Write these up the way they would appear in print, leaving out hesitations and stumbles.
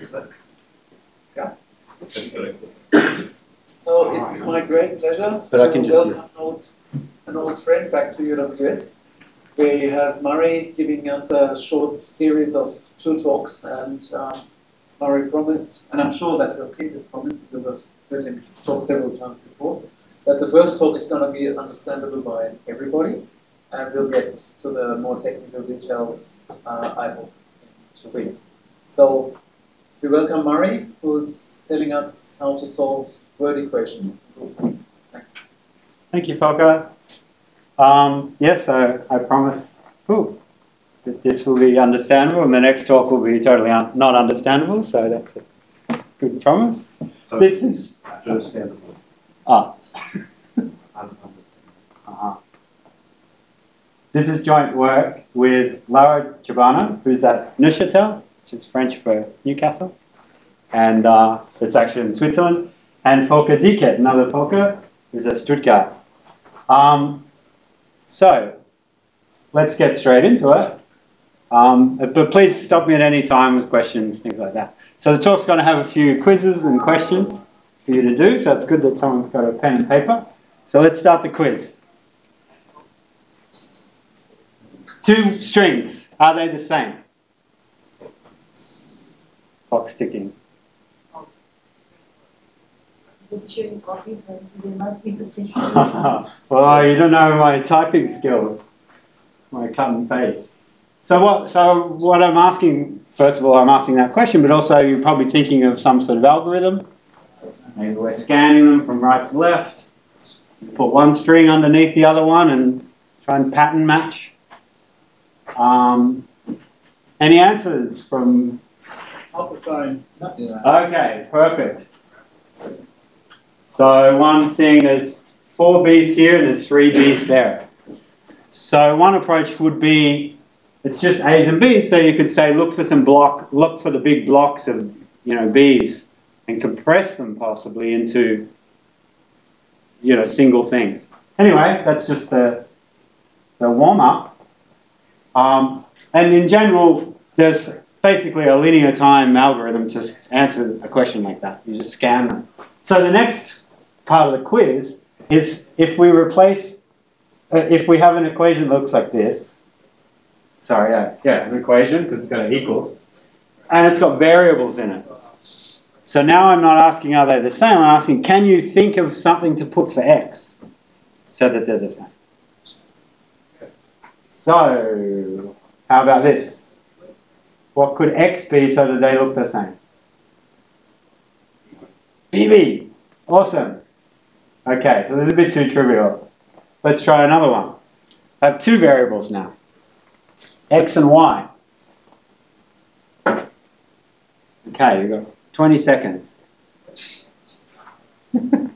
Is that, yeah? So it's my great pleasure to welcome an old friend back to UWS. We have Murray giving us a short series of 2 talks, and Murray promised, and I'm sure that he has promised because I've heard him talk several times before, that the first talk is going to be understandable by everybody, and we'll get to the more technical details, I hope, in 2 weeks. So we welcome Murray, who's telling us how to solve word equations. Thanks. Thank you, Falka. Yes, I promise that this will be understandable, and the next talk will be totally not understandable, so that's a good promise. So this is understandable. Ah. Uh-huh. This is joint work with Laura Ciobanu, who's at Neuchâtel, which is French for Newcastle, and it's actually in Switzerland, and Volker Diekert, another Volker, who's at Stuttgart. So let's get straight into it, but please stop me at any time with questions, things like that. So the talk's going to have a few quizzes and questions for you to do, so it's good that someone's got a pen and paper. So let's start the quiz. 2 strings, are they the same? Clock's ticking. Chewing coffee first, they must be the same. Well, you don't know my typing skills, my cut and paste. So what I'm asking, first of all, I'm asking that question, but also you're probably thinking of some sort of algorithm. Maybe we're scanning them from right to left. You put 1 string underneath the other one and try and pattern match. Any answers from? Half the same. Okay, perfect. So one thing, there's 4 B's here and there's 3 B's there. So one approach would be, it's just A's and B's, so you could say look for the big blocks of, you know, B's and compress them possibly into, you know, single things. Anyway, that's just the warm up. And in general, there's basically a linear time algorithm to answer a question like that. You just scan them. So the next part of the quiz is if we have an equation that looks like this. Sorry, yeah, an equation, because it's got equals. And it's got variables in it. So now I'm not asking are they the same, I'm asking can you think of something to put for x so that they're the same. So, how about this? What could X be so that they look the same? BB. Awesome. Okay, so this is a bit too trivial. Let's try another one. I have 2 variables now, X and Y. Okay, you've got 20 seconds. I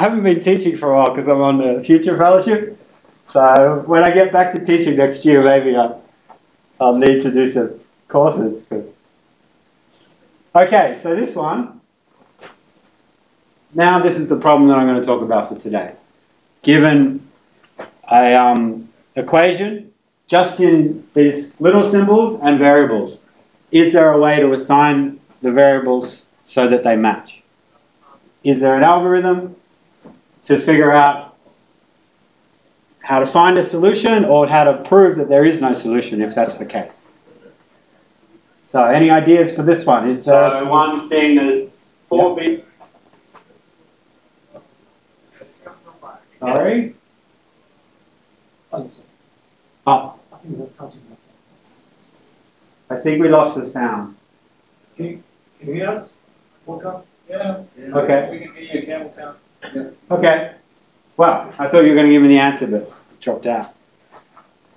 haven't been teaching for a while because I'm on the Future Fellowship. So when I get back to teaching next year, maybe I'll need to do some courses. Okay, so this one. Now this is the problem that I'm going to talk about for today. Given an equation just in these little symbols and variables, is there a way to assign the variables so that they match? Is there an algorithm to figure out how to find a solution, or how to prove that there is no solution if that's the case? So, any ideas for this one? Is there one thing is 4 big. Sorry. Oh. I think we lost the sound. Can you hear us? Yes. Okay. We can hear you. Okay. Well, I thought you were going to give me the answer, but it dropped out.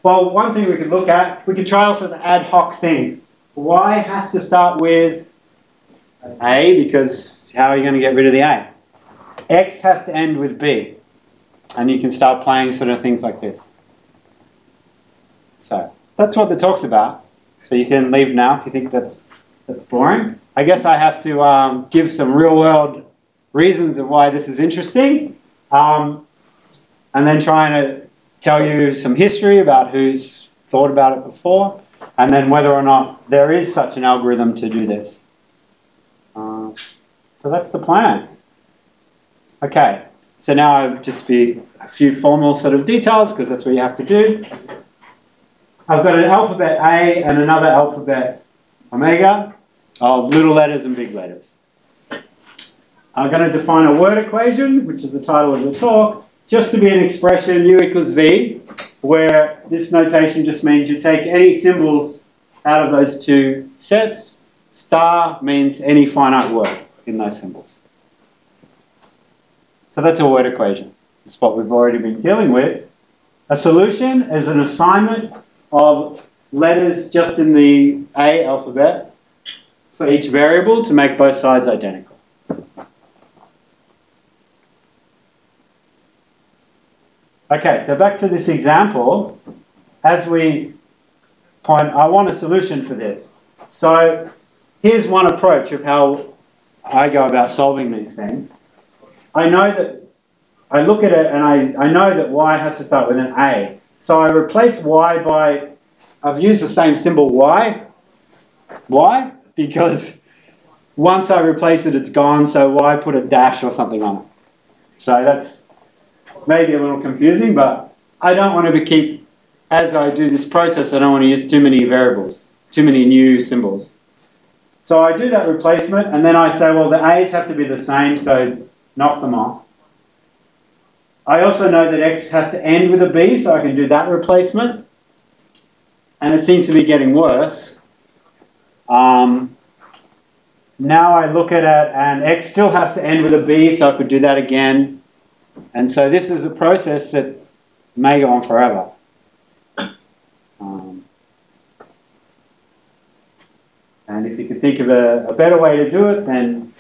Well, one thing we could look at, we could try also the ad hoc things. Y has to start with A, because how are you going to get rid of the A? X has to end with B. And you can start playing sort of things like this. So, that's what the talk's about. So you can leave now if you think that's boring. I guess I have to give some real-world reasons of why this is interesting. And then trying to tell you some history about who's thought about it before, and then whether or not there is such an algorithm to do this. So that's the plan. Okay, so now I'll just be a few formal sort of details, because that's what you have to do. I've got an alphabet A and another alphabet omega. Oh, little letters and big letters. I'm going to define a word equation, which is the title of the talk, just to be an expression U equals V, where this notation just means you take any symbols out of those two sets. Star means any finite word in those symbols. So that's a word equation. It's what we've already been dealing with. A solution is an assignment of letters just in the A alphabet for each variable to make both sides identical. Okay, so back to this example. As we point, I want a solution for this. So here's one approach of how I go about solving these things. I know that I look at it and I know that Y has to start with an A. So I replace Y by, I've used the same symbol Y. Why? Because once I replace it, it's gone, so Y put a dash or something on it. So that's maybe a little confusing, but I don't want to keep, as I do this process, I don't want to use too many variables, too many new symbols. So I do that replacement, and then I say, well, the A's have to be the same, so knock them off. I also know that X has to end with a B, so I can do that replacement. And it seems to be getting worse. Now I look at it, and X still has to end with a B, so I could do that again. And so this is a process that may go on forever. And if you could think of a better way to do it, then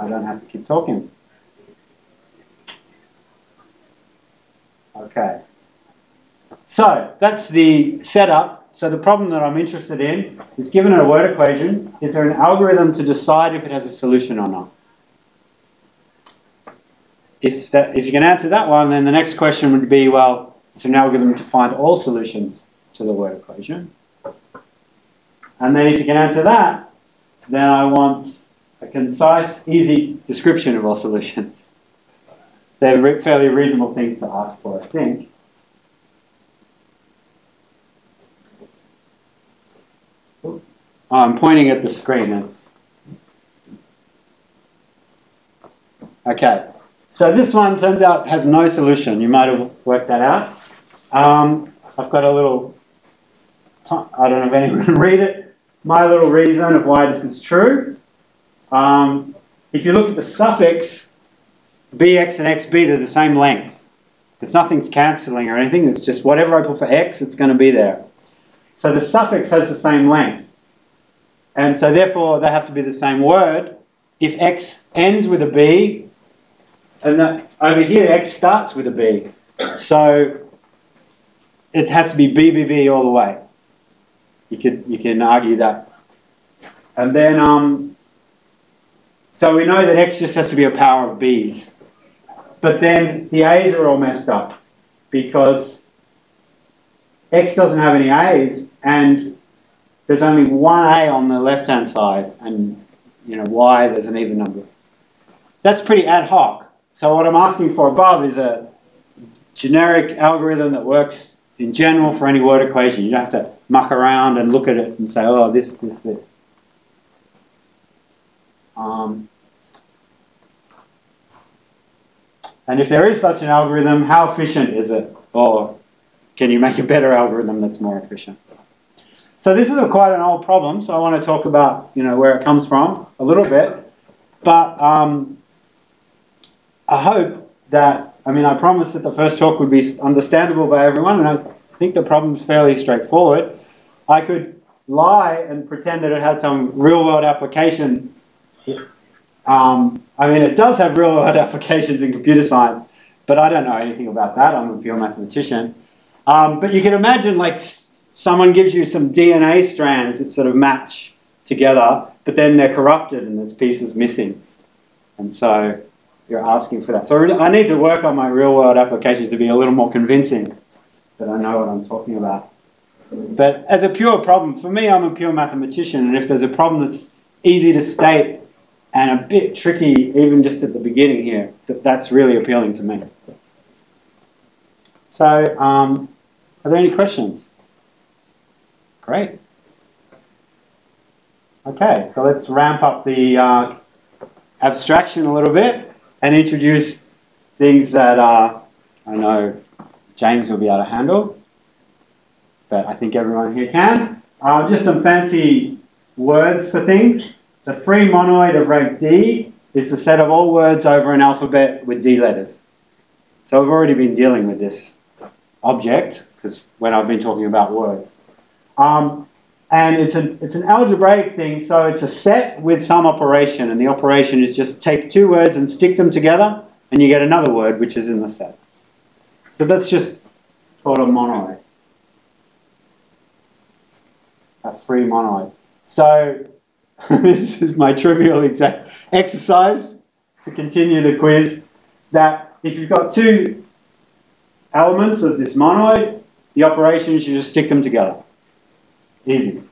I don't have to keep talking. Okay. So that's the setup. So the problem that I'm interested in is, given a word equation, is there an algorithm to decide if it has a solution or not? If you can answer that one, then the next question would be, well, it's an algorithm to find all solutions to the word equation. And then if you can answer that, then I want a concise, easy description of all solutions. They're fairly reasonable things to ask for, I think. Oh, I'm pointing at the screen. Okay. So this one, turns out, has no solution. You might have worked that out. I've got a little, I don't know if anyone can read it, my little reason of why this is true. If you look at the suffix, BX and XB, they're the same length. Because nothing's cancelling or anything. It's just whatever I put for X, it's going to be there. So the suffix has the same length. And so therefore, they have to be the same word. If X ends with a B, and that, over here, X starts with a B. So it has to be BBB all the way. You can argue that. And then, so we know that X just has to be a power of Bs. But then the A's are all messed up, because X doesn't have any A's, and there's only one A on the left-hand side, and you know, Y, there's an even number. That's pretty ad hoc. So what I'm asking for above is a generic algorithm that works in general for any word equation. You don't have to muck around and look at it and say, oh, this, this, this. And if there is such an algorithm, how efficient is it? Or can you make a better algorithm that's more efficient? So this is quite an old problem, so I want to talk about, you know, where it comes from a little bit. But I hope that, I mean, I promised that the first talk would be understandable by everyone, and I think the problem's fairly straightforward. I could lie and pretend that it has some real-world application. I mean, it does have real-world applications in computer science, but I don't know anything about that. I'm a pure mathematician. But you can imagine, like, someone gives you some DNA strands that sort of match together, but then they're corrupted and there's pieces missing. And so you're asking for that. So I need to work on my real-world applications to be a little more convincing that I know what I'm talking about. But as a pure problem, for me, I'm a pure mathematician, and if there's a problem that's easy to state and a bit tricky even just at the beginning here. That's really appealing to me. So are there any questions? Great. Okay, so let's ramp up the abstraction a little bit and introduce things that I know James will be able to handle, but I think everyone here can. Just some fancy words for things. The free monoid of rank D is the set of all words over an alphabet with D letters. So I've already been dealing with this object because when I've been talking about words. And it's an algebraic thing, so it's a set with some operation, and the operation is just take two words and stick them together, and you get another word which is in the set. So that's just called a monoid, a free monoid. So this is my trivial exercise to continue the quiz, that if you've got two elements of this monoid, the operation is you just stick them together. Easy.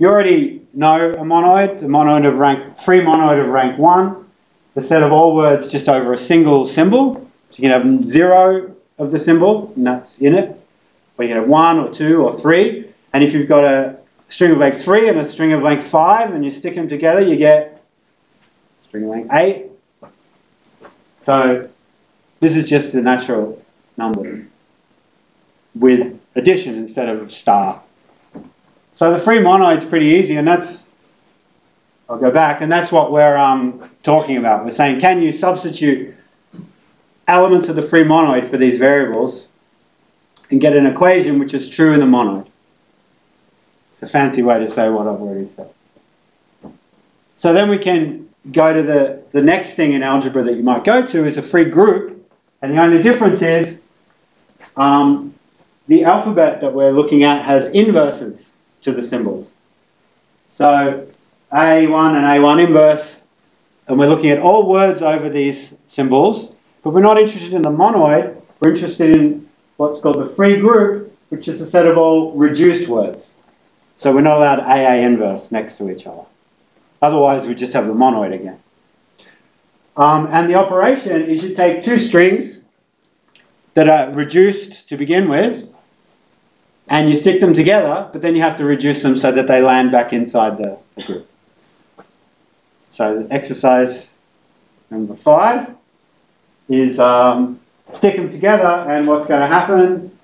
You already know a monoid of rank, free monoid of rank 1, the set of all words just over a single symbol. So you can have 0 of the symbol, and that's in it. Or you can have 1 or 2 or 3. And if you've got a string of length 3 and a string of length 5, and you stick them together, you get string of length 8. So this is just the natural numbers with addition instead of star. So the free monoid's pretty easy, and that's, I'll go back, and that's what we're talking about. We're saying, can you substitute elements of the free monoid for these variables and get an equation which is true in the monoid? It's a fancy way to say what I've already said. So then we can go to the next thing in algebra that you might go to is a free group, and the only difference is the alphabet that we're looking at has inverses to the symbols. So A1 and A1 inverse, and we're looking at all words over these symbols, but we're not interested in the monoid, we're interested in what's called the free group, which is a set of all reduced words. So we're not allowed AA inverse next to each other. Otherwise we just have the monoid again. And the operation is you take two strings that are reduced to begin with, and you stick them together, but then you have to reduce them so that they land back inside the group. So exercise number 5 is stick them together, and what's going to happen?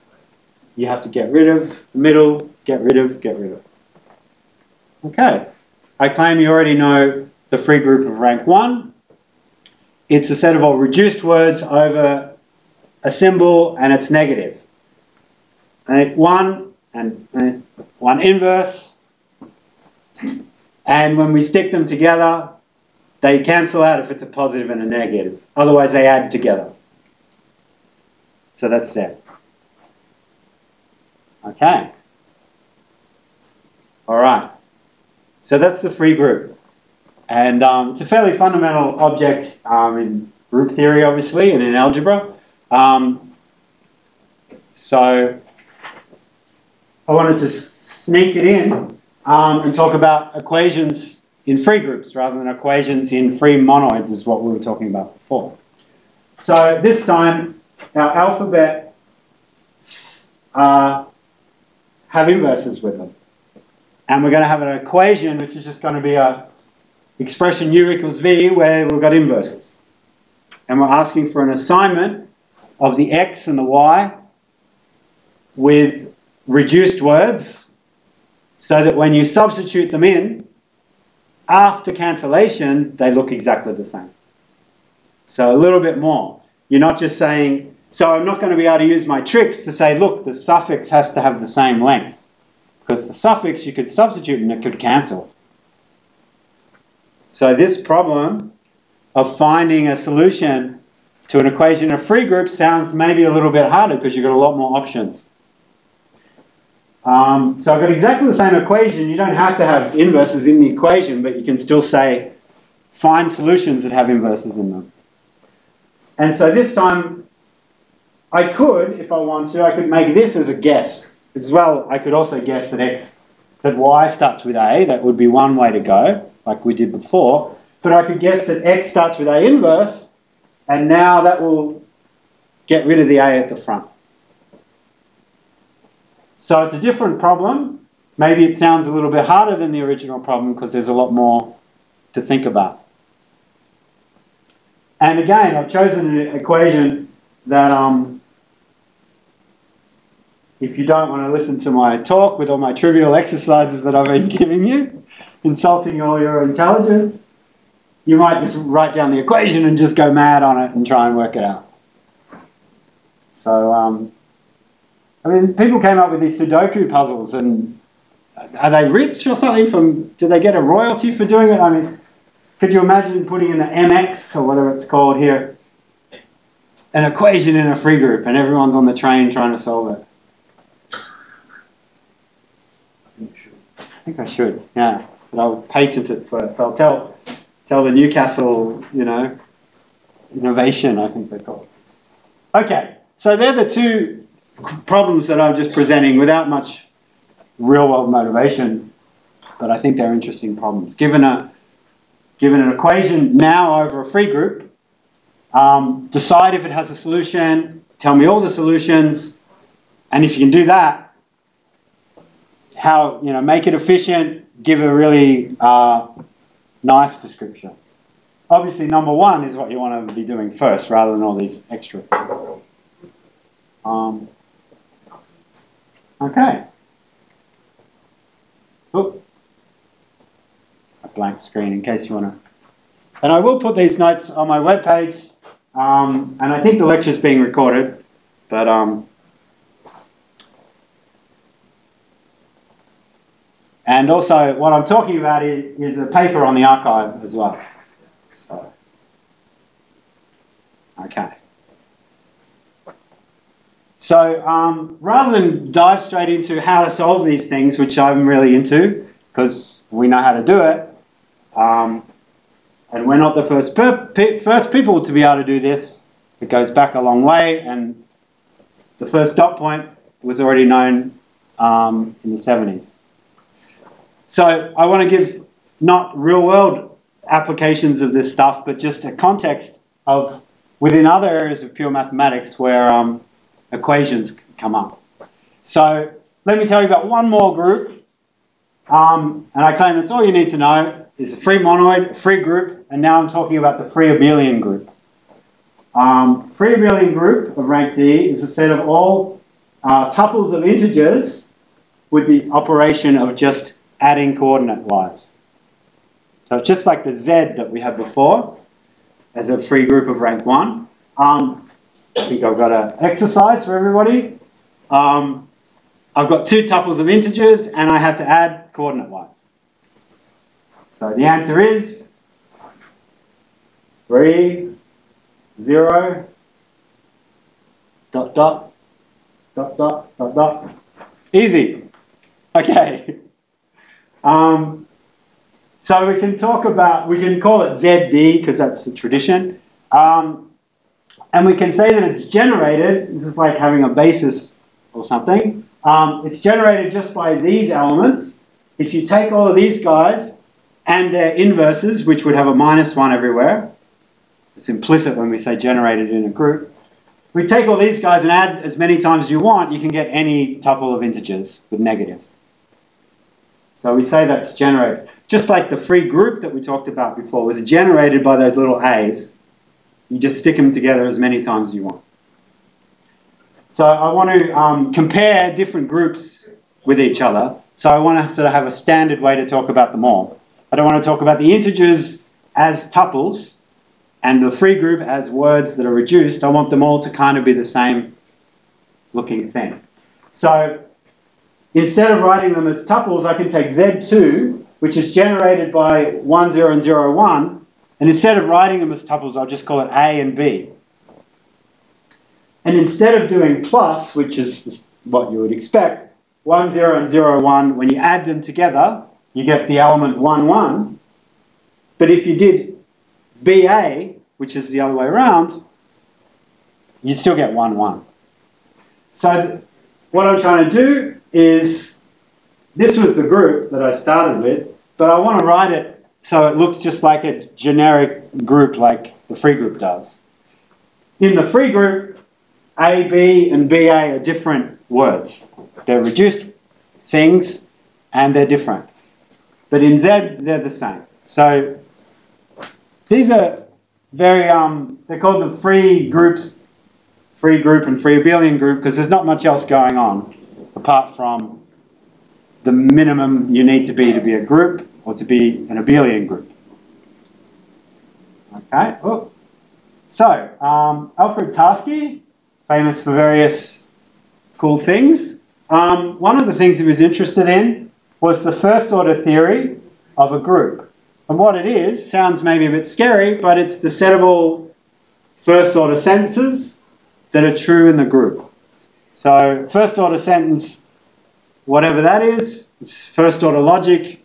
You have to get rid of the middle, get rid of. Okay. I claim you already know the free group of rank 1. It's a set of all reduced words over a symbol, and it's negative. 1 and 1 inverse, and when we stick them together they cancel out if it's a positive and a negative, otherwise they add together. So that's that. Okay, alright, so that's the free group, and it's a fairly fundamental object in group theory obviously and in algebra, so I wanted to sneak it in and talk about equations in free groups rather than equations in free monoids, is what we were talking about before. So this time our alphabet have inverses with them, and we're going to have an equation which is just going to be a expression u equals v where we've got inverses, and we're asking for an assignment of the x and the y with reduced words, so that when you substitute them in, after cancellation, they look exactly the same. So a little bit more. You're not just saying, so I'm not going to be able to use my tricks to say, look, the suffix has to have the same length, because the suffix you could substitute and it could cancel. So this problem of finding a solution to an equation of free groups sounds maybe a little bit harder because you've got a lot more options. So I've got exactly the same equation. You don't have to have inverses in the equation, but you can still say find solutions that have inverses in them. And so this time I could, if I want to, I could make this as a guess. As well, I could also guess that y starts with a. That would be one way to go, like we did before. but I could guess that X starts with A inverse, and now that will get rid of the A at the front. So it's a different problem. Maybe it sounds a little bit harder than the original problem because there's a lot more to think about. And again, I've chosen an equation that, if you don't want to listen to my talk with all my trivial exercises that I've been giving you, insulting all your intelligence, you might just write down the equation and just go mad on it and try and work it out. So, I mean, people came up with these Sudoku puzzles, and are they rich or something from, do they get a royalty for doing it? I mean, could you imagine putting in the MX or whatever it's called here, an equation in a free group, and everyone's on the train trying to solve it? I think I should, yeah. But I'll patent it for it. So I'll tell the Newcastle, you know, innovation, I think they're called. Okay, so they're the two problems that I'm just presenting without much real-world motivation, but I think they're interesting problems. Given an equation now over a free group, decide if it has a solution, tell me all the solutions, and if you can do that, how, you know, make it efficient, give a really nice description. Obviously, number one is what you want to be doing first, rather than all these extra things. Okay. Oop. A blank screen in case you want to. And I will put these notes on my webpage, and I think the lecture is being recorded, but and also, what I'm talking about is a paper on the archive as well. So, okay. So, rather than dive straight into how to solve these things, which I'm really into, because we know how to do it, and we're not the first people to be able to do this. It goes back a long way, and the first dot point was already known in the 70s. So I want to give not real-world applications of this stuff, but just a context of within other areas of pure mathematics where equations come up. So let me tell you about one more group, and I claim that's all you need to know is a free monoid, a free group, and now I'm talking about the free abelian group. Free abelian group of rank D is a set of all tuples of integers with the operation of just adding coordinate-wise. So just like the Z that we had before as a free group of rank 1. I think I've got an exercise for everybody. I've got two tuples of integers and I have to add coordinate-wise. So the answer is 3, 0, ... Easy. Okay. So we can talk about, we can call it ZD because that's the tradition, and we can say that it's generated, this is like having a basis or something, it's generated just by these elements. If you take all of these guys and their inverses, which would have a -1 everywhere, it's implicit when we say generated in a group, we take all these guys and add as many times as you want, you can get any tuple of integers with negatives. So we say that's generated. Just like the free group that we talked about before was generated by those little A's. You just stick them together as many times as you want. So I want to compare different groups with each other. So I want to sort of have a standard way to talk about them all. I don't want to talk about the integers as tuples and the free group as words that are reduced. I want them all to kind of be the same looking thing. So instead of writing them as tuples, I can take Z2, which is generated by 1, 0, and 0, 1, and instead of writing them as tuples, I'll just call it A and B. And instead of doing plus, which is what you would expect, 1, 0, and 0, 1, when you add them together, you get the element 1, 1. But if you did BA, which is the other way around, you'd still get 1, 1. So what I'm trying to do is, this was the group that I started with, but I want to write it So it looks just like a generic group like the free group does. In the free group, AB and BA are different words. They're reduced things and they're different. But in Z, they're the same. So these are very, they're called the free groups, free group and free abelian group, because there's not much else going on apart from the minimum you need to be a group or to be an abelian group. Okay, oh. So Alfred Tarski, famous for various cool things. One of the things he was interested in was the first order theory of a group. And what it is, sounds maybe a bit scary, but it's the set of all first order sentences that are true in the group. So first order sentence, whatever that is, first order logic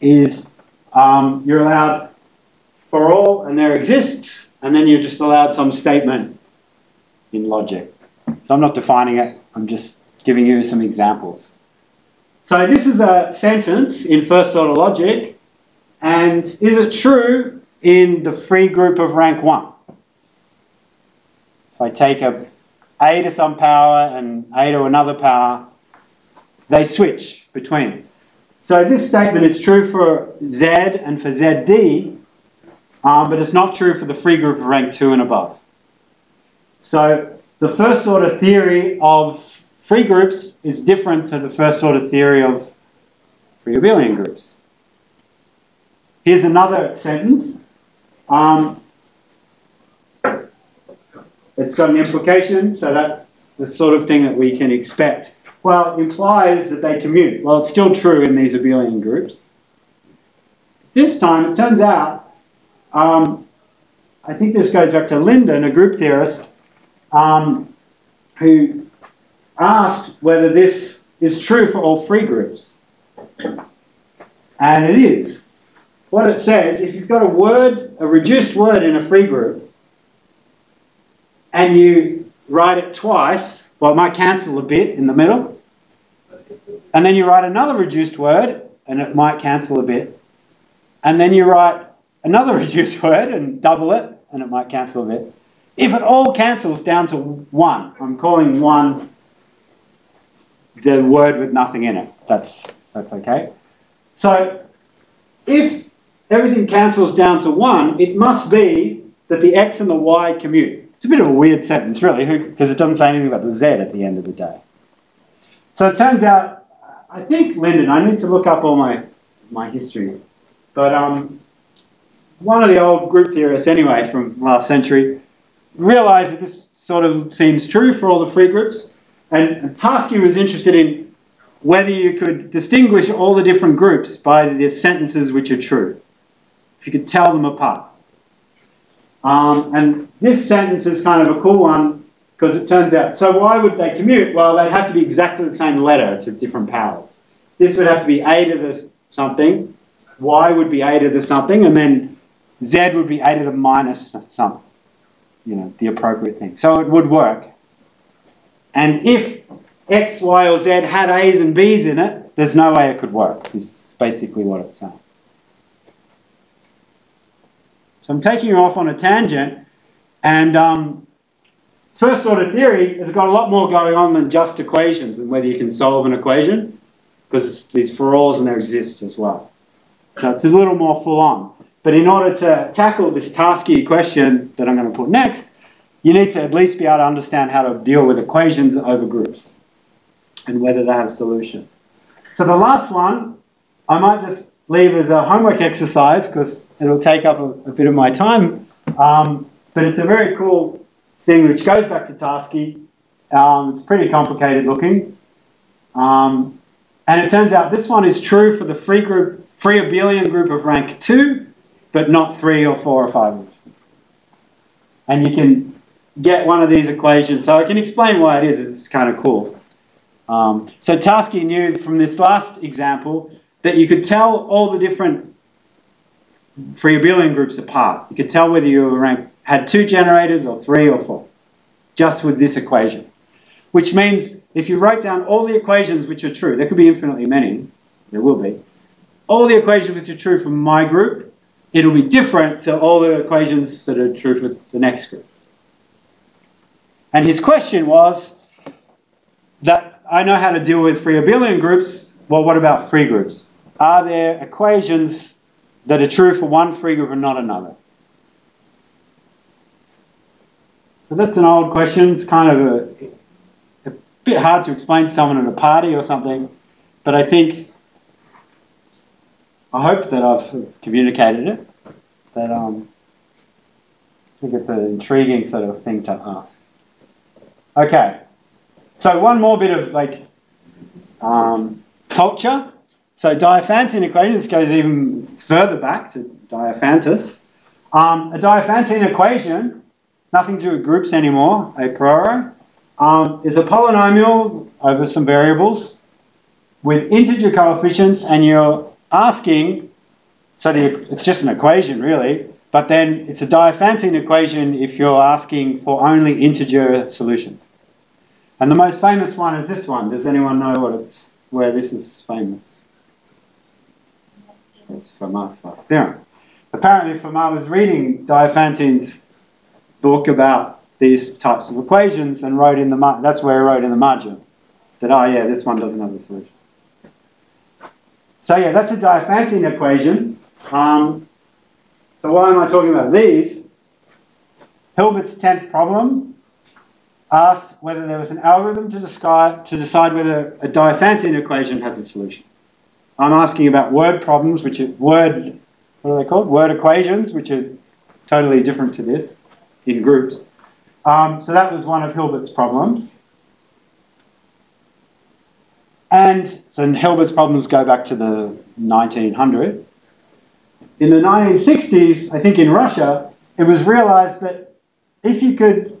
is you're allowed for all and there exists, and then you're just allowed some statement in logic. So I'm not defining it, I'm just giving you some examples. So this is a sentence in first order logic, and is it true in the free group of rank 1? If I take a A to some power and A to another power, they switch between. So this statement is true for Z and for ZD, but it's not true for the free group of rank 2 and above. So the first order theory of free groups is different to the first order theory of free abelian groups. Here's another sentence. It's got an implication, so that's the sort of thing that we can expect. Well, it implies that they commute. Well, it's still true in these abelian groups. This time, it turns out, I think this goes back to Lyndon, a group theorist, who asked whether this is true for all free groups. And it is. What it says, if you've got a word, a reduced word in a free group, and you write it twice, well, it might cancel a bit in the middle, and then you write another reduced word, and it might cancel a bit, and then you write another reduced word and double it, and it might cancel a bit. If it all cancels down to one, I'm calling one the word with nothing in it. That's okay. So if everything cancels down to one, it must be that the X and the Y commute. It's a bit of a weird sentence, really, because it doesn't say anything about the Z at the end of the day. So it turns out, I think, Lyndon, I need to look up all my history, but one of the old group theorists anyway from last century realized that this sort of seems true for all the free groups. And Tarski was interested in whether you could distinguish all the different groups by the sentences which are true, if you could tell them apart. And this sentence is kind of a cool one because it turns out, so why would they commute? Well, they'd have to be exactly the same letter to different powers. This would have to be A to the something, Y would be A to the something, and then Z would be A to the minus something, you know, the appropriate thing. So it would work. And if X, Y, or Z had A's and B's in it, there's no way it could work, is basically what it's saying. So I'm taking you off on a tangent, and first order theory has got a lot more going on than just equations and whether you can solve an equation, because it's these for alls and there exists as well. So it's a little more full on. But in order to tackle this Tarski question that I'm going to put next, you need to at least be able to understand how to deal with equations over groups and whether they have a solution. So the last one I might just leave as a homework exercise because it'll take up a bit of my time, but it's a very cool thing which goes back to Tarski. It's pretty complicated looking, and it turns out this one is true for the free abelian group of rank 2, but not 3 or 4 or 5 groups. And you can get one of these equations, so I can explain why it is. It's kind of cool. So Tarski knew from this last example that you could tell all the different free abelian groups apart. You could tell whether you were had 2 generators or 3 or 4, just with this equation. Which means if you write down all the equations which are true, there could be infinitely many, there will be, all the equations which are true for my group, it'll be different to all the equations that are true for the next group. And his question was that I know how to deal with free abelian groups, well, what about free groups? Are there equations that are true for one free group and not another? So that's an old question. It's kind of a bit hard to explain to someone at a party or something, but I think, I hope that I've communicated it, that I think it's an intriguing sort of thing to ask. Okay, so one more bit of like culture. So Diophantian equations goes even further back to Diophantus. A Diophantian equation, nothing to do with groups anymore, a priori, is a polynomial over some variables with integer coefficients, and you're asking, so it's just an equation really, but then it's a Diophantian equation if you're asking for only integer solutions. And the most famous one is this one. Does anyone know what it's, where this is famous? It's Fermat's last theorem. Apparently Fermat was reading Diophantian's book about these types of equations and wrote in the, that's where he wrote in the margin that, oh yeah, this one doesn't have a solution. So yeah, that's a Diophantian equation. So why am I talking about these? Hilbert's 10th problem asked whether there was an algorithm to decide whether a Diophantian equation has a solution. I'm asking about word problems, which are word, what are they called? Word equations, which are totally different to this in groups. So that was one of Hilbert's problems. And so Hilbert's problems go back to the 1900s. In the 1960s, I think in Russia, it was realized that if you could,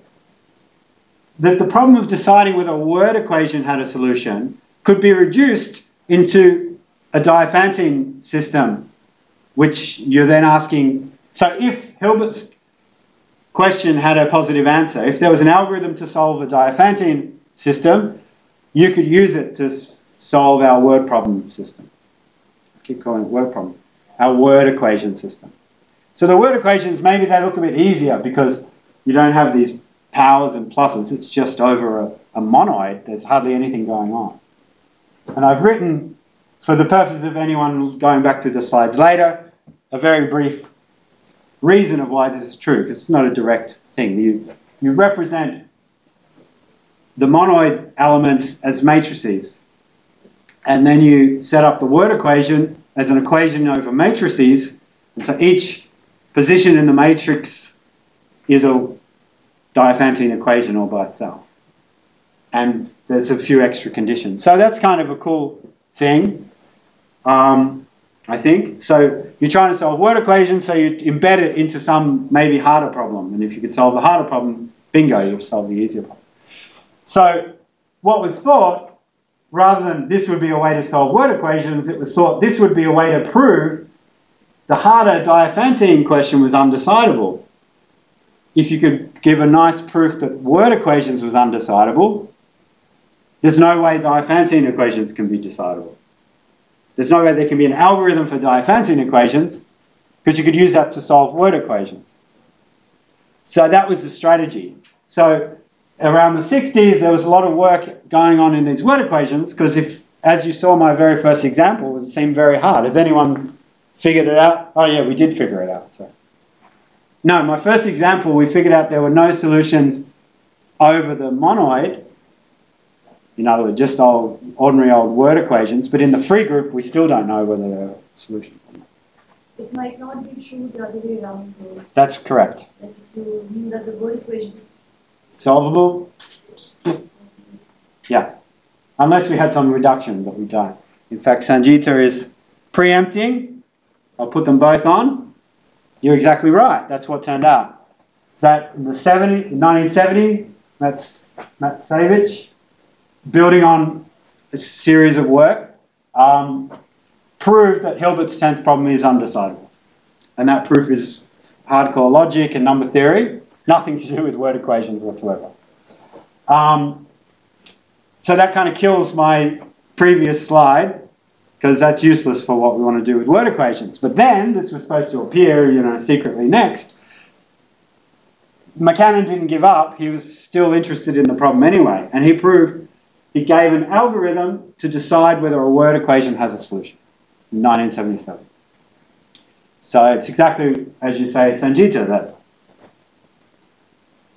that the problem of deciding whether a word equation had a solution could be reduced into a Diophantian system, which you're then asking. So if Hilbert's question had a positive answer, if there was an algorithm to solve a Diophantian system, you could use it to solve our word problem system. I keep calling it word problem. Our word equation system. So the word equations, maybe they look a bit easier because you don't have these powers and pluses. It's just over a monoid. There's hardly anything going on. And I've written, for the purpose of anyone going back through the slides later, a very brief reason of why this is true, because it's not a direct thing. You represent the monoid elements as matrices, and then you set up the word equation as an equation over matrices, and so each position in the matrix is a Diophantian equation all by itself. And there's a few extra conditions. So that's kind of a cool thing, I think. So you're trying to solve word equations, so you embed it into some maybe harder problem. And if you could solve the harder problem, bingo, you'll solve the easier problem. So what was thought, rather than this would be a way to solve word equations, it was thought this would be a way to prove the harder Diophantian question was undecidable. If you could give a nice proof that word equations was undecidable, there's no way Diophantian equations can be decidable. There's no way there can be an algorithm for Diophantian equations, because you could use that to solve word equations. So that was the strategy. So around the 60s, there was a lot of work going on in these word equations, because if, as you saw my very first example, it seemed very hard. Has anyone figured it out? Oh yeah, we did figure it out. So. No, my first example, we figured out there were no solutions over the monoid. In other words, just ordinary old word equations. But in the free group, we still don't know whether there are solutions or not. It might not be true the other way around. Though. That's correct. That you mean that the word equations solvable? Yeah. Unless we had some reduction, but we don't. In fact, Sangeeta is preempting. I'll put them both on. You're exactly right. That's what turned out. That in the 1970s, that's Matiyasevich, building on a series of work, proved that Hilbert's 10th problem is undecidable. And that proof is hardcore logic and number theory. Nothing to do with word equations whatsoever. So that kind of kills my previous slide because that's useless for what we want to do with word equations. But then, this was supposed to appear, you know, secretly next. Makanin didn't give up. He was still interested in the problem anyway, and he proved, he gave an algorithm to decide whether a word equation has a solution in 1977. So it's exactly, as you say, Sanjita, that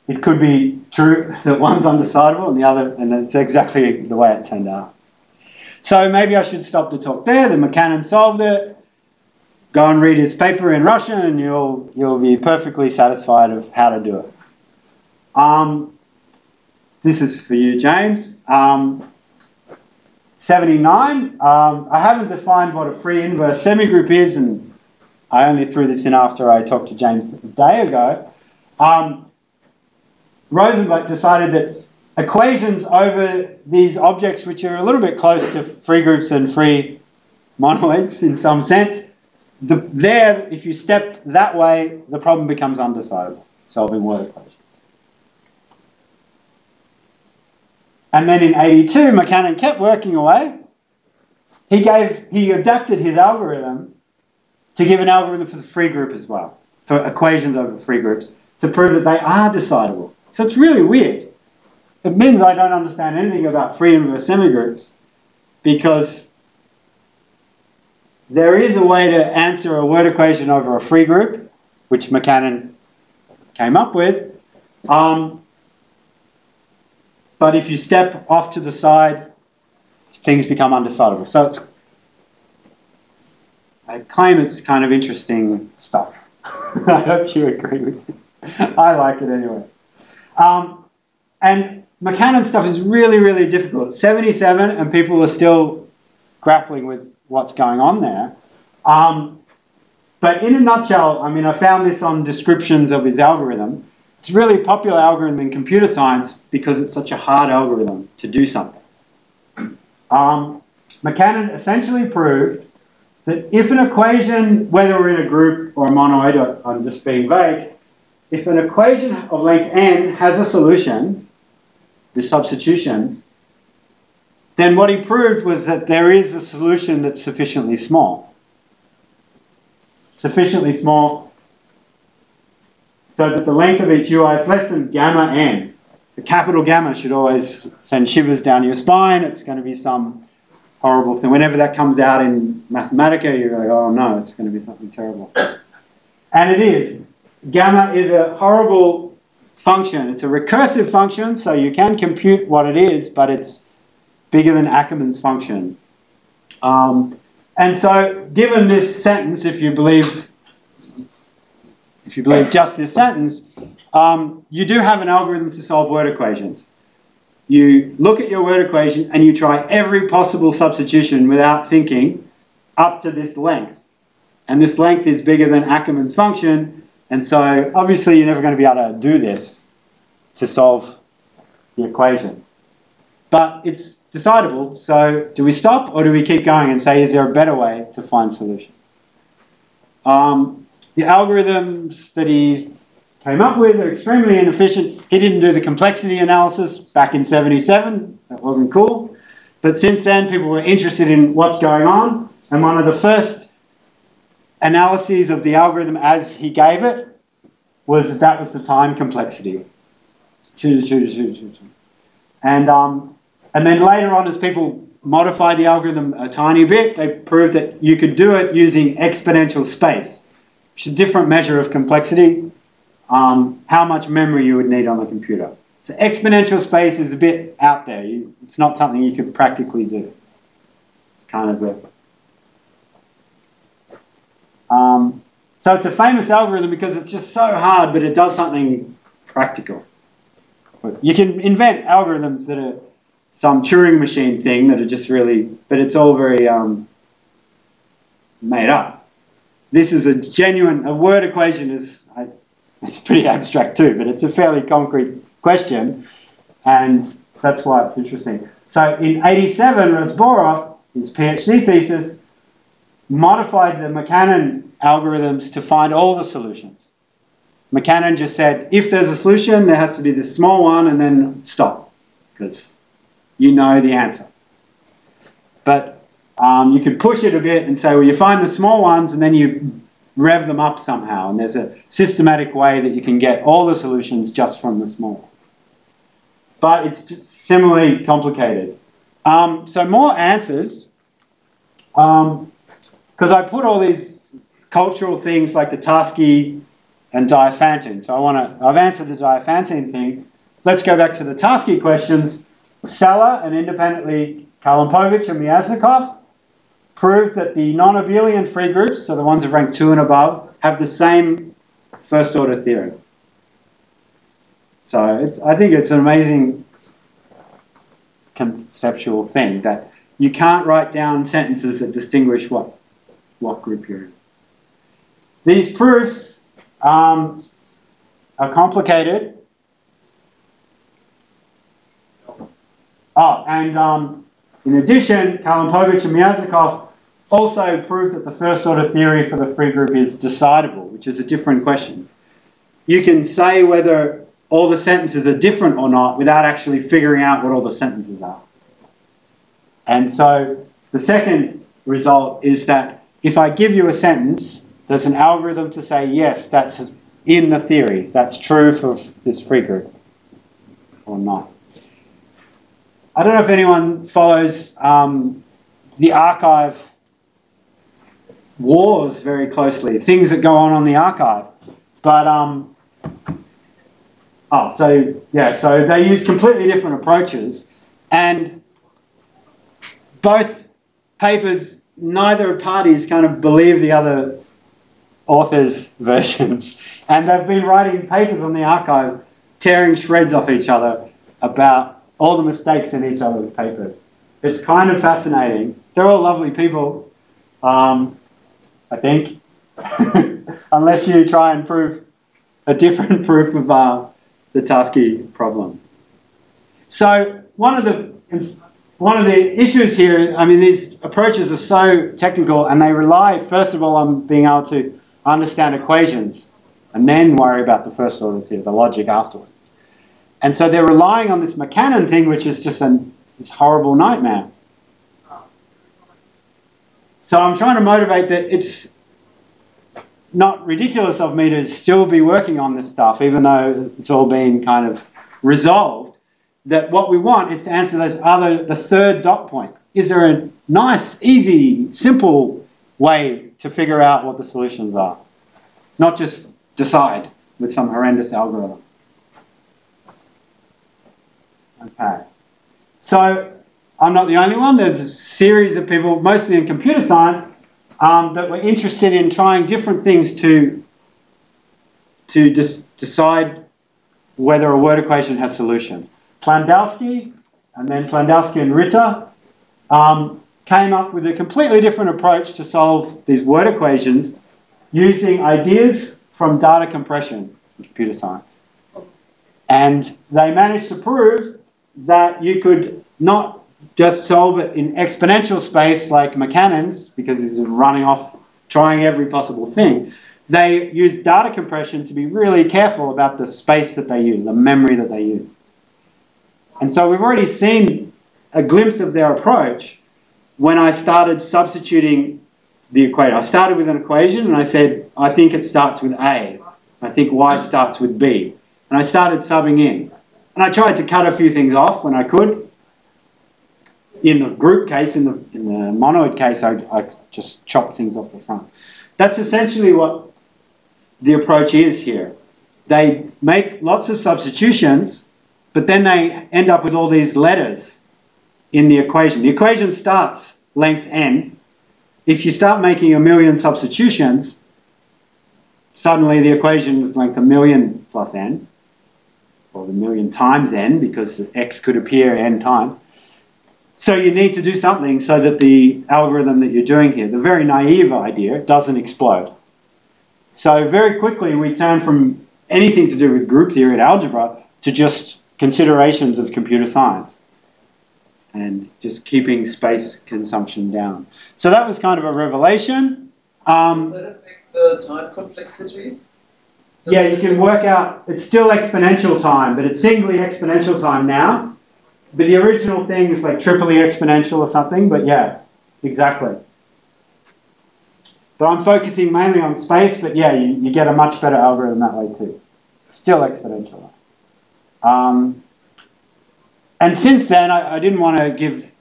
it could be true that one's undecidable and the other, and it's exactly the way it turned out. So maybe I should stop the talk there. Then Makanin solved it. Go and read his paper in Russian and you'll be perfectly satisfied of how to do it. This is for you, James. 79, I haven't defined what a free inverse semigroup is, and I only threw this in after I talked to James a day ago. Rosenblatt decided that equations over these objects, which are a little bit close to free groups and free monoids in some sense, there, if you step that way, the problem becomes undecidable, solving word equations. And then in 82, Makanin kept working away. He adapted his algorithm to give an algorithm for the free group as well, for equations over free groups, to prove that they are decidable. So it's really weird. It means I don't understand anything about free inverse semigroups, because there is a way to answer a word equation over a free group, which Makanin came up with. But if you step off to the side, things become undecidable. So it's, I claim it's kind of interesting stuff. I hope you agree with me. I like it anyway. And Makanin's stuff is really, really difficult. 77, and people are still grappling with what's going on there. But in a nutshell, I mean, I found this on descriptions of his algorithm. It's a really popular algorithm in computer science because it's such a hard algorithm to do something. Makanin essentially proved that if an equation, whether we're in a group or a monoid, or I'm just being vague, if an equation of length n has a solution, the substitutions, then what he proved was that there is a solution that's sufficiently small. Sufficiently small so that the length of each UI is less than gamma n. The capital gamma should always send shivers down your spine. It's going to be some horrible thing. Whenever that comes out in Mathematica, you're like, oh no, it's going to be something terrible. And it is. Gamma is a horrible function. It's a recursive function, so you can compute what it is, but it's bigger than Ackermann's function. And so given this sentence, if you believe just this sentence, you do have an algorithm to solve word equations. You look at your word equation and you try every possible substitution without thinking up to this length. And this length is bigger than Ackermann's function, and so obviously you're never going to be able to do this to solve the equation. But it's decidable, so do we stop or do we keep going and say, is there a better way to find solutions? The algorithms that he came up with are extremely inefficient. He didn't do the complexity analysis back in 77. That wasn't cool. But since then, people were interested in what's going on. And one of the first analyses of the algorithm as he gave it was that that was the time complexity. And then later on, as people modified the algorithm a tiny bit, they proved that you could do it using exponential space, which is a different measure of complexity, how much memory you would need on the computer. So exponential space is a bit out there. It's not something you could practically do. It's kind of a... so it's a famous algorithm because it's just so hard, but it does something practical. You can invent algorithms that are some Turing machine thing that are just really... But it's all very made up. This is a word equation is, it's pretty abstract too, but it's a fairly concrete question, and that's why it's interesting. So in 87, Razborov, his PhD thesis, modified the Makanin algorithms to find all the solutions. Makanin just said, if there's a solution, there has to be this small one, and then stop, because you know the answer. But You could push it a bit and say, well, you find the small ones and then you rev them up somehow. And there's a systematic way that you can get all the solutions just from the small. But it's just similarly complicated. So more answers, because I put all these cultural things like the Tarski and Diophantine. So I've answered the Diophantine thing. Let's go back to the Tarski questions. Sala and independently Kalimpovich and Myasnikov proved that the non-abelian free groups, so the ones of rank 2 and above, have the same first-order theorem. So I think it's an amazing conceptual thing that you can't write down sentences that distinguish what group you're in. These proofs are complicated. Oh, and in addition, Kalimpovich and Myasnikov also proved that the first-order theory for the free group is decidable, which is a different question. You can say whether all the sentences are different or not without actually figuring out what all the sentences are. And so the second result is that if I give you a sentence, there's an algorithm to say, yes, that's in the theory. That's true for this free group or not. I don't know if anyone follows the archive wars very closely, things that go on the archive. But so they use completely different approaches, and both papers, neither parties kind of believe the other author's versions, and they've been writing papers on the archive, tearing shreds off each other about all the mistakes in each other's papers. It's kind of fascinating. They're all lovely people, I think, unless you try and prove a different proof of the Tarski problem. So one of the issues here, I mean, these approaches are so technical, and they rely, first of all, on being able to understand equations and then worry about the first order theory, the logic afterwards. And so they're relying on this Makanin thing, which is just this horrible nightmare. So I'm trying to motivate that it's not ridiculous of me to still be working on this stuff, even though it's all been kind of resolved, that what we want is to answer the third dot point. Is there a nice, easy, simple way to figure out what the solutions are? Not just decide with some horrendous algorithm. Okay. So I'm not the only one. There's a series of people, mostly in computer science, that we're interested in trying different things to decide whether a word equation has solutions. Plandowski, and then Plandowski and Ritter, came up with a completely different approach to solve these word equations using ideas from data compression in computer science. And they managed to prove that you could not just solve it in exponential space like Makanin's, because he's running off trying every possible thing. They use data compression to be really careful about the space that they use, the memory that they use. And so we've already seen a glimpse of their approach when I started substituting the equation. I started with an equation and I said, I think it starts with A. I think Y starts with B. And I started subbing in. And I tried to cut a few things off when I could. In the group case, in the monoid case, I just chop things off the front. That's essentially what the approach is here. They make lots of substitutions, but then they end up with all these letters in the equation. The equation starts length n. If you start making a million substitutions, suddenly the equation is length a million plus n, or the million times n, because x could appear n times. So you need to do something so that the algorithm that you're doing here, the very naive idea, doesn't explode. So very quickly we turn from anything to do with group theory and algebra to just considerations of computer science and just keeping space consumption down. So that was kind of a revelation. Does that affect the time complexity? Yeah, you can work out, it's still exponential time, but it's singly exponential time now. But the original thing is like triply exponential or something, but yeah, Exactly. But I'm focusing mainly on space, but yeah, you get a much better algorithm that way too. Still exponential. And since then, I didn't want to give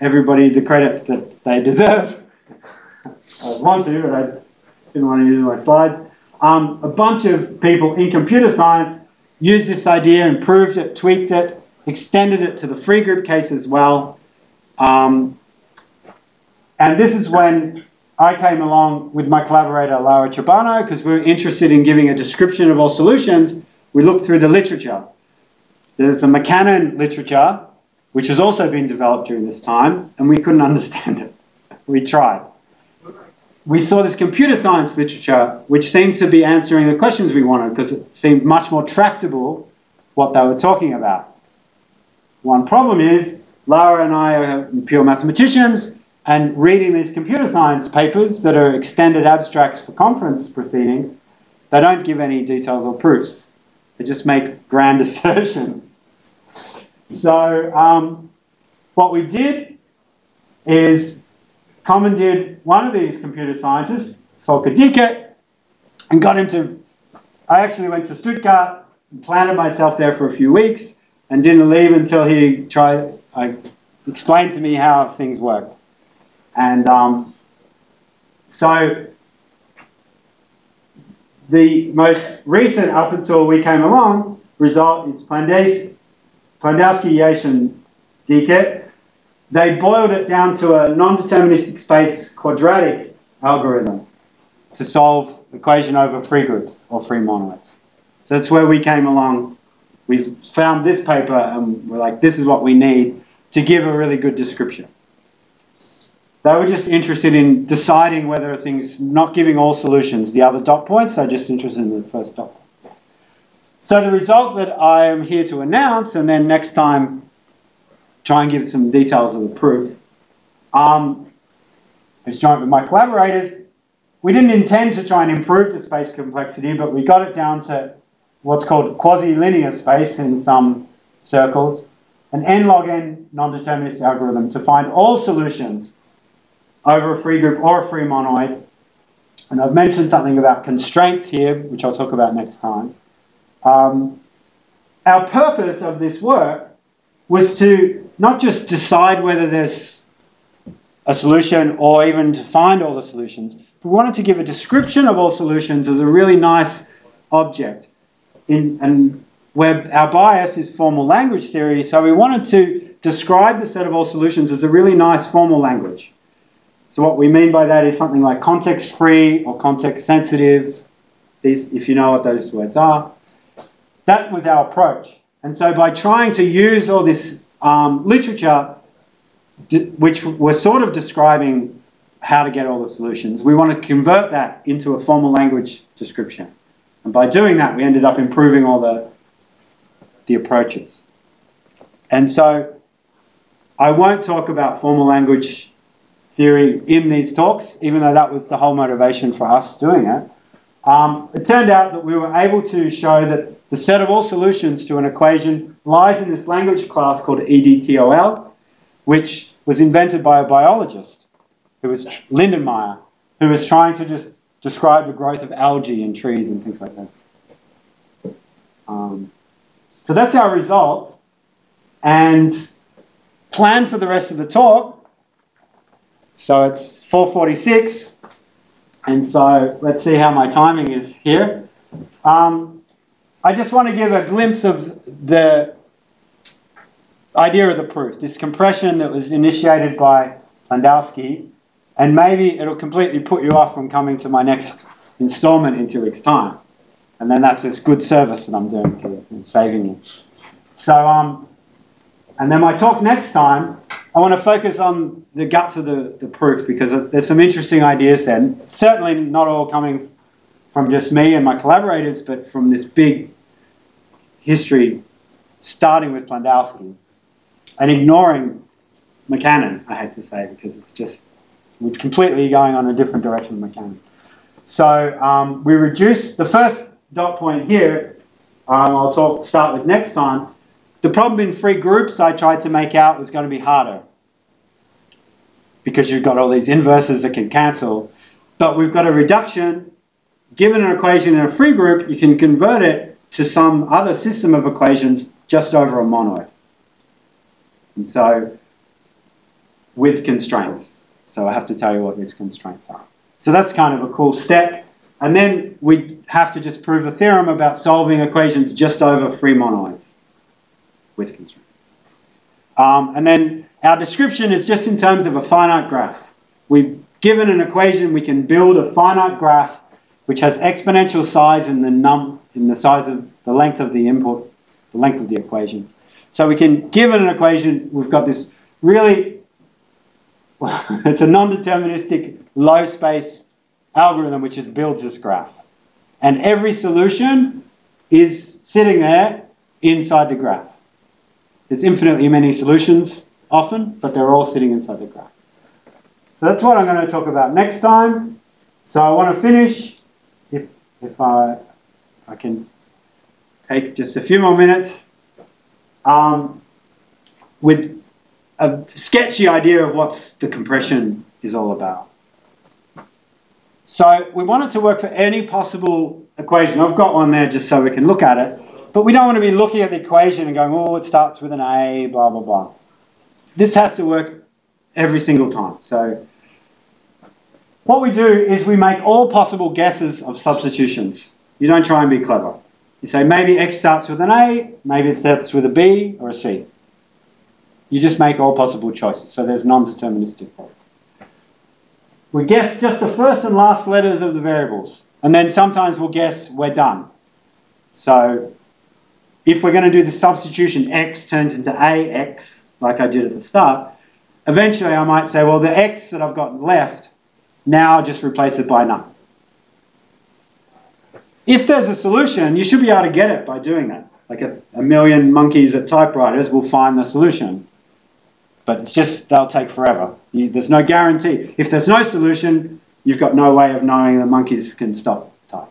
everybody the credit that they deserve. I want to, but I didn't want to use my slides. A bunch of people in computer science used this idea, improved it, tweaked it, extended it to the free group case as well. And this is when I came along with my collaborator Laura Ciobanu, because we were interested in giving a description of all solutions. We looked through the literature. There's the Makanin literature, which has also been developed during this time, and we couldn't understand it. We tried. We saw this computer science literature, which seemed to be answering the questions we wanted, because it seemed much more tractable what they were talking about. One problem is Laura and I are pure mathematicians, and reading these computer science papers that are extended abstracts for conference proceedings, they don't give any details or proofs. They just make grand assertions. So what we did is commandeered one of these computer scientists, Volker Diekert, and got him to, I actually went to Stuttgart and planted myself there for a few weeks and didn't leave until he tried, explained to me how things worked. And so the most recent, up until we came along, result is Plandowski, Yashin, Diekert. They boiled it down to a non-deterministic space quadratic algorithm to solve equation over free groups or free monoliths. So that's where we came along. We found this paper and we're like, this is what we need to give a really good description. They were just interested in deciding whether a thing's not giving all solutions. The other dot points, they're just interested in the first dot point. So the result that I am here to announce, and then next time try and give some details of the proof, is joined with my collaborators. We didn't intend to try and improve the space complexity, but we got it down to what's called quasi-linear space in some circles, an n log n non-deterministic algorithm to find all solutions over a free group or a free monoid. And I've mentioned something about constraints here, which I'll talk about next time. Our purpose of this work was to not just decide whether there's a solution or even to find all the solutions. We wanted to give a description of all solutions as a really nice object. And where our bias is formal language theory, so we wanted to describe the set of all solutions as a really nice formal language. So what we mean by that is something like context-free or context-sensitive, these, if you know what those words are. That was our approach. And so by trying to use all this literature, which we're sort of describing how to get all the solutions, we want to convert that into a formal language description. And by doing that, we ended up improving all the approaches. And so I won't talk about formal language theory in these talks, even though that was the whole motivation for us doing it. It turned out that we were able to show that the set of all solutions to an equation lies in this language class called EDTOL, which was invented by a biologist, who was Lindenmeyer, who was trying to just describe the growth of algae in trees and things like that. So that's our result. And plan for the rest of the talk. So it's 4:46, and so let's see how my timing is here. I just want to give a glimpse of the idea of the proof, this compression that was initiated by Plandowski, and maybe it'll completely put you off from coming to my next installment in 2 weeks' time. And then that's this good service that I'm doing to you, I'm saving you. So, and then my talk next time, I want to focus on the guts of the proof, because there's some interesting ideas there. Certainly not all coming from just me and my collaborators, but from this big history, starting with Plandowski and ignoring Makanin, I hate to say, because it's just we're completely going on a different direction than Makanin. So we reduce the first dot point here. I'll start with next time. The problem in free groups I tried to make out was going to be harder. because you've got all these inverses that can cancel. But we've got a reduction. Given an equation in a free group, you can convert it to some other system of equations just over a monoid. And so, with constraints. So I have to tell you what these constraints are. So that's kind of a cool step. And then we have to just prove a theorem about solving equations just over free monoids with constraints. And then our description is just in terms of a finite graph. We've given an equation, we can build a finite graph which has exponential size in the size of the length of the input, the length of the equation. So we can give it an equation. We've got this really, well, it's a non-deterministic low space algorithm which just builds this graph. And every solution is sitting there inside the graph. There's infinitely many solutions often, but they're all sitting inside the graph. So that's what I'm going to talk about next time. So I want to finish, if I can take just a few more minutes, with a sketchy idea of what the compression is all about. So we want it to work for any possible equation. I've got one there just so we can look at it. But we don't want to be looking at the equation and going, oh, it starts with an A, blah, blah, blah. This has to work every single time. So what we do is we make all possible guesses of substitutions. You don't try and be clever. You say maybe X starts with an A, maybe it starts with a B or a C. You just make all possible choices. So there's non-deterministic problem. We guess just the first and last letters of the variables. And then sometimes we'll guess we're done. So if we're going to do the substitution, X turns into AX, like I did at the start, eventually I might say, well, the X that I've got left, now just replace it by nothing. If there's a solution, you should be able to get it by doing that. Like a million monkeys at typewriters will find the solution. But it's just, they'll take forever. There's no guarantee. If there's no solution, you've got no way of knowing the monkeys can stop type.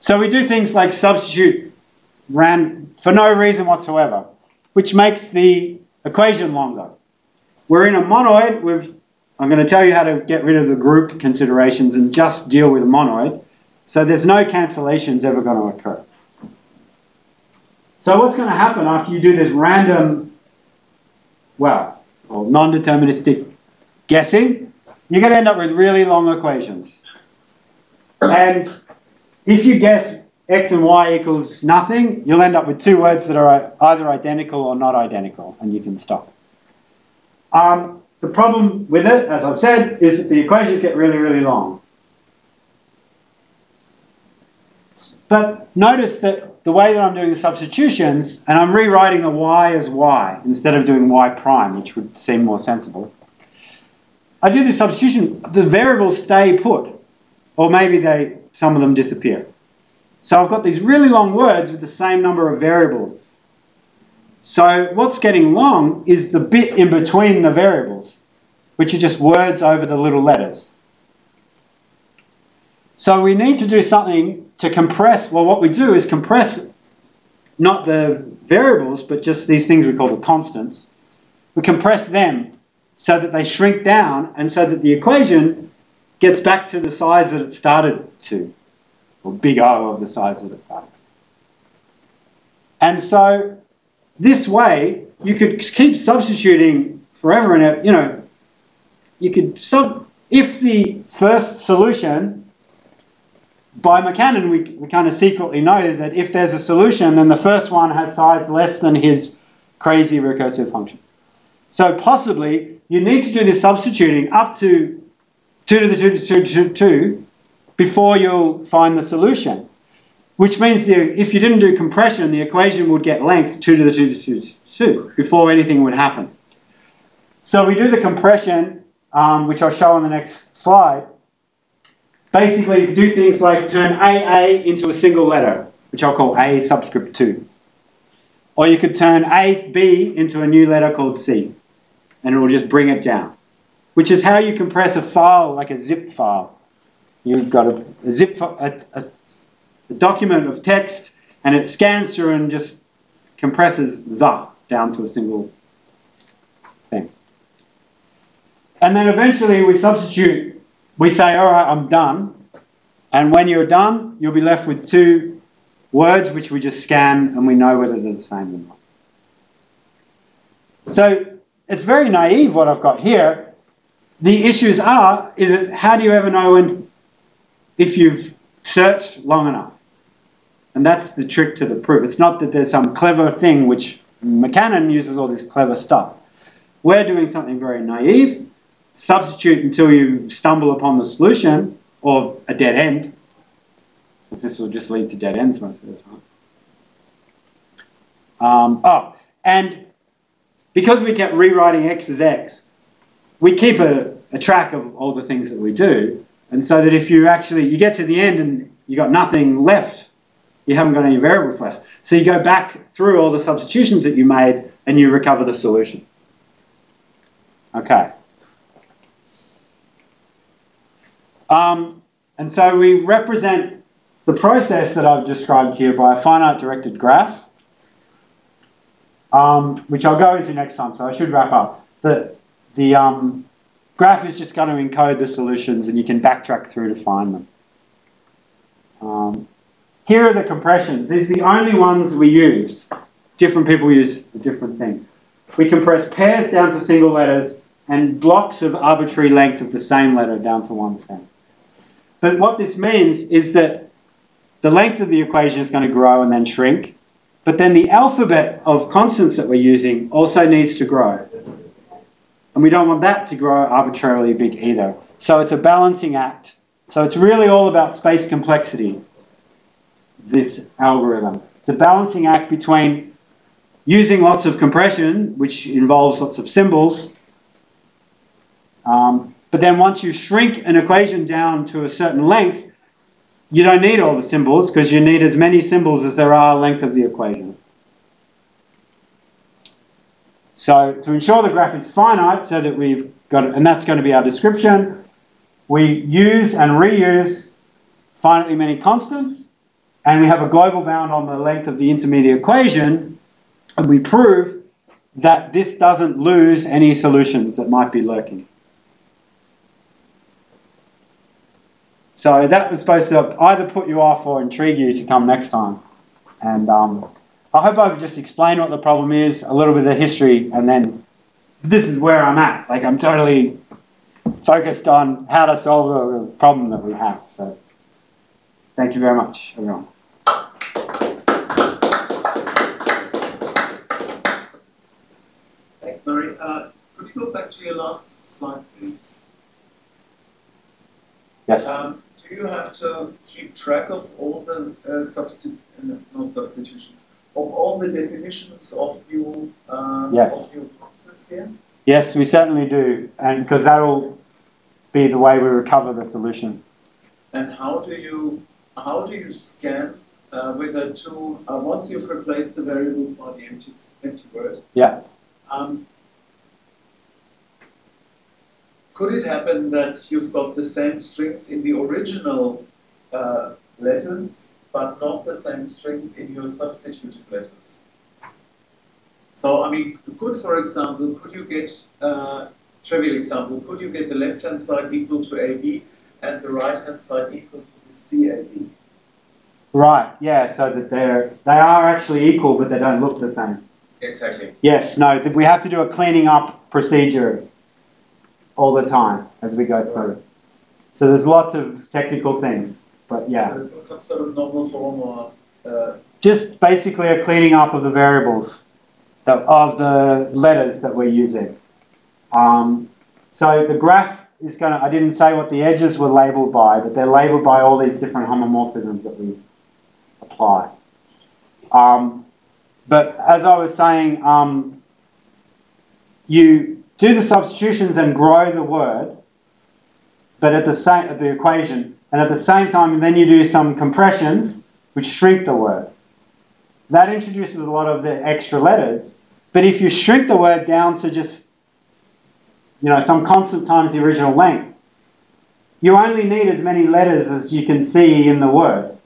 So we do things like substitute for no reason whatsoever, which makes the equation longer. We're in a monoid. I'm going to tell you how to get rid of the group considerations and just deal with a monoid. So there's no cancellations ever going to occur. So what's going to happen after you do this random, well, or non-deterministic guessing? You're going to end up with really long equations. And if you guess X and Y equals nothing, you'll end up with two words that are either identical or not identical, and you can stop. The problem with it, as I've said, is that the equations get really, really long. But notice that the way that I'm doing the substitutions, and I'm rewriting the y as y instead of doing y prime, which would seem more sensible. I do the substitution, the variables stay put, or maybe some of them disappear. So I've got these really long words with the same number of variables. So what's getting long is the bit in between the variables, which are just words over the little letters. So we need to do something to compress. Well, what we do is compress not the variables, but just these things we call the constants. We compress them so that they shrink down and so that the equation gets back to the size that it started to, or big O of the size that it started to. And so this way, you could keep substituting forever in it. You know, you could if the first solution, by Makanin, we kind of secretly know that if there's a solution, then the first one has size less than his crazy recursive function. So possibly, you need to do this substituting up to 2 to the 2 to 2 to 2 before you'll find the solution. Which means that if you didn't do compression, the equation would get length 2 to the 2 to 2 to 2 before anything would happen. So we do the compression, which I'll show on the next slide. Basically, you can do things like turn AA into a single letter, which I'll call A subscript 2. Or you could turn AB into a new letter called C, and it will just bring it down, which is how you compress a file, like a zip file. You've got a document of text, and it scans through and just compresses the down to a single thing. And then eventually we substitute. We say, all right, I'm done. And when you're done, you'll be left with two words which we just scan and we know whether they're the same or not. So it's very naive what I've got here. The issues are, is it, how do you ever know when, if you've searched long enough? And that's the trick to the proof. It's not that there's some clever thing, which Makanin uses all this clever stuff. We're doing something very naive, substitute until you stumble upon the solution or a dead end. This will just lead to dead ends most of the time. And because we kept rewriting X as X, we keep a track of all the things that we do. And so that if you actually, you get to the end and you got nothing left, you haven't got any variables left. So you go back through all the substitutions that you made and you recover the solution. Okay. And so we represent the process that I've described here by a finite directed graph, which I'll go into next time, so I should wrap up. The graph is just going to encode the solutions and you can backtrack through to find them. Here are the compressions. These are the only ones we use. Different people use a different thing. We compress pairs down to single letters and blocks of arbitrary length of the same letter down to one thing. But what this means is that the length of the equation is going to grow and then shrink, but then the alphabet of constants that we're using also needs to grow. And we don't want that to grow arbitrarily big either. So it's a balancing act. So it's really all about space complexity, this algorithm. It's a balancing act between using lots of compression, which involves lots of symbols, but then once you shrink an equation down to a certain length, you don't need all the symbols because you need as many symbols as there are length of the equation. So to ensure the graph is finite so that we've got, and that's going to be our description, we use and reuse finitely many constants, and we have a global bound on the length of the intermediate equation, and we prove that this doesn't lose any solutions that might be lurking. So that was supposed to either put you off or intrigue you to come next time. And I hope I've just explained what the problem is, a little bit of history, and then this is where I'm at. Like, I'm totally focused on how to solve the problem that we have. So thank you very much, everyone. Thanks, Murray. Could you go back to your last slide, please? Yes. Do you have to keep track of all the all the definitions of your constants here? Yes, we certainly do, and because that will be the way we recover the solution. And how do you scan whether to once you've replaced the variables by the empty word? Yeah. Could it happen that you've got the same strings in the original letters, but not the same strings in your substitutive letters? So, I mean, could you get, trivial example, the left-hand side equal to AB and the right-hand side equal to CAB? Right, yeah, so that they are actually equal, but they don't look the same. Exactly. Yes, no, we have to do a cleaning up procedure all the time as we go through. So there's lots of technical things, but yeah. So some sort of normal form or... just basically a cleaning up of the variables, of the letters that we're using. So the graph is going to... I didn't say what the edges were labelled by, but they're labelled by all these different homomorphisms that we apply. But as I was saying, you do the substitutions and grow the word, but at the equation, and at the same time, then you do some compressions which shrink the word. That introduces a lot of the extra letters. But if you shrink the word down to just, you know, some constant times the original length, you only need as many letters as you can see in the word.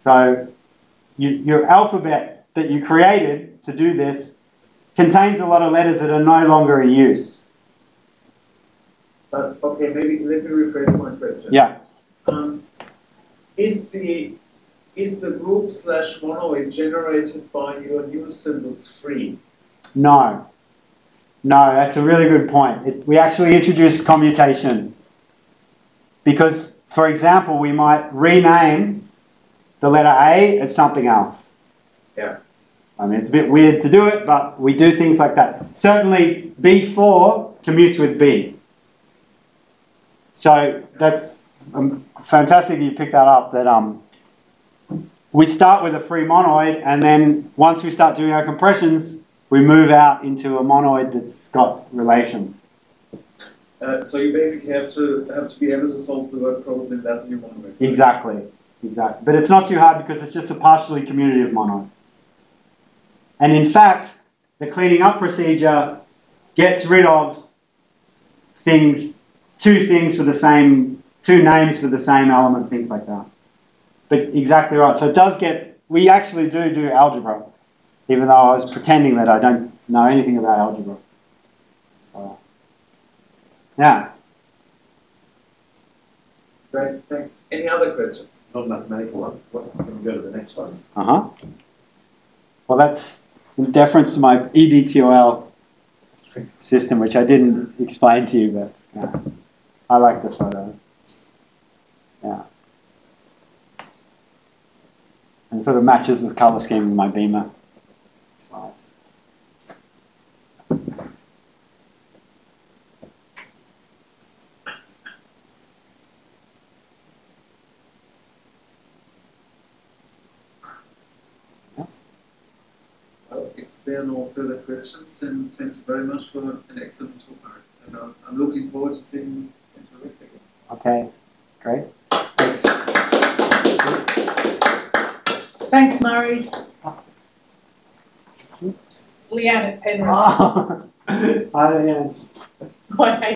So your alphabet that you created to do this contains a lot of letters that are no longer in use. But okay, maybe let me rephrase my question. Yeah. Is the group slash monoid generated by your new symbols free? No. No, that's a really good point. We actually introduced commutation. Because, for example, we might rename the letter A as something else. Yeah. I mean, it's a bit weird to do it, but we do things like that. Certainly, B4 commutes with B. So that's fantastic that you picked that up, that we start with a free monoid, and then once we start doing our compressions, we move out into a monoid that's got relations. So you basically have to be able to solve the word problem in that new monoid. Exactly, exactly. But it's not too hard because it's just a partially commutative monoid. And in fact, the cleaning up procedure gets rid of things, two names for the same element, things like that. But exactly right. So it does get, we actually do algebra, even though I was pretending that I don't know anything about algebra. So, yeah. Great, thanks. Any other questions? Not a mathematical one. Can we go to the next one? Uh-huh. Well, that's in deference to my EDTOL system, which I didn't explain to you, but yeah. I like the photo. Yeah. And it sort of matches the color scheme of my beamer slides. Yes. Well, if there are no further questions, then thank you very much for an excellent talk. And I'm looking forward to seeing you in 2 weeks again. Okay, great. Thanks, Murray. It's Leanne at Penrith. Oh, I don't know.